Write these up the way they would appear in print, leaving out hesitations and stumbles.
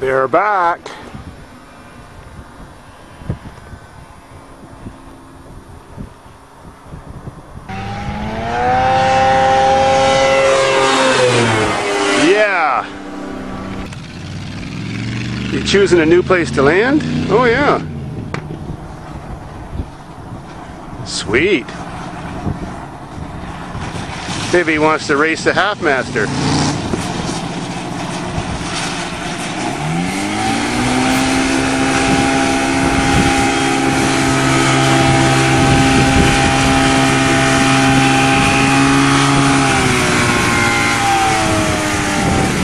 They're back. Yeah. You choosing a new place to land? Oh yeah. Sweet. Maybe he wants to race the half master.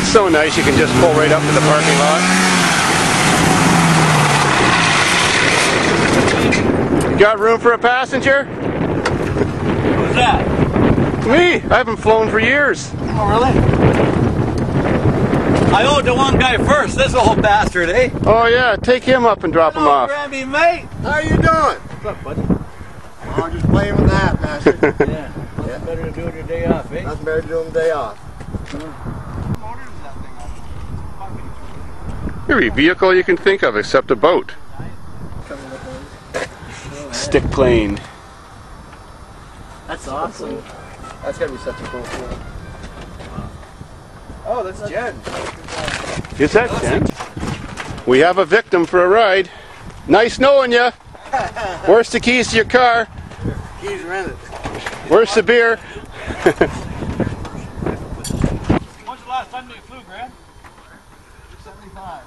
It's so nice, you can just pull right up to the parking lot. You got room for a passenger? Who's that? Me! I haven't flown for years. Oh, really? I owed the one guy first, this old bastard, eh? Oh, yeah, take him up and drop him off. Grammy, mate! How you doing? What's up, buddy? Oh, I'm just playing with that, bastard. Yeah, nothing better to do on your day off, eh? Nothing better to do on the day off. Every vehicle you can think of except a boat. Stick plane. That's awesome. That's gotta be such a cool feeling. Oh, that's Jen. Is that Jen? We have a victim for a ride. Nice knowing ya. Where's the keys to your car? Keys rented. Where's the beer? When's the last time they flew, Grant? 75.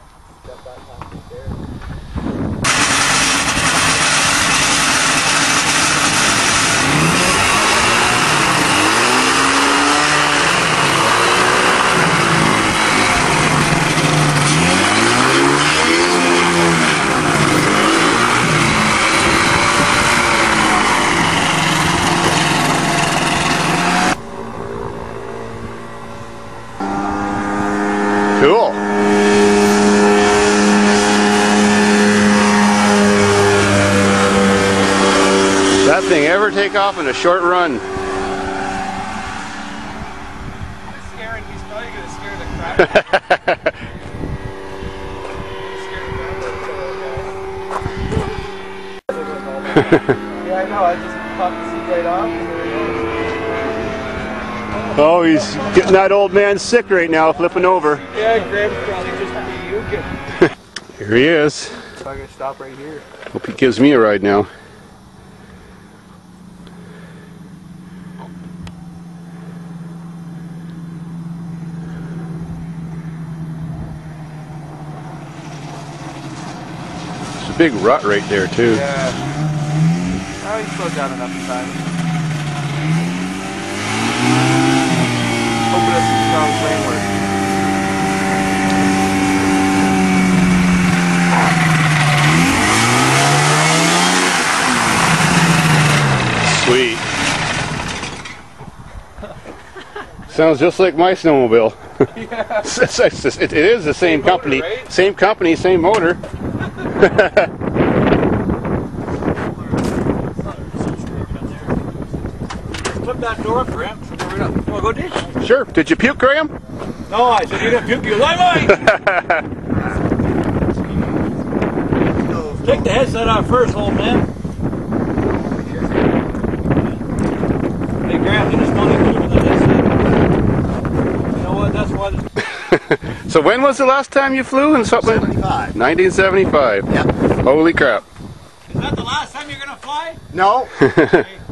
Cool. That thing ever take off in a short run. It's scaring. He's probably gonna scare the crap out of him. Yeah, I know. I just popped the seat right off. And oh, he's getting that old man sick right now, flipping over. Yeah, Grant's probably just be puking. Here he is. I'm going to stop right here. Hope he gives me a ride now. There's a big rut right there, too. Yeah. Oh, he slowed down enough time. Sweet. Sounds just like my snowmobile. Yeah. It is the same company, motor, right? Same company, same motor. Flip that door up, Graham. Go ditch. Sure. Did you puke, Graham? No, I said you didn't puke. You lie, Mike. Take the headset off first, old man. Hey, Graham, you just want to do with the headset. You know what? That's what. So when was the last time you flew in something? 75. 1975. Yep. Holy crap. Is that the last time you're gonna fly? No. Okay.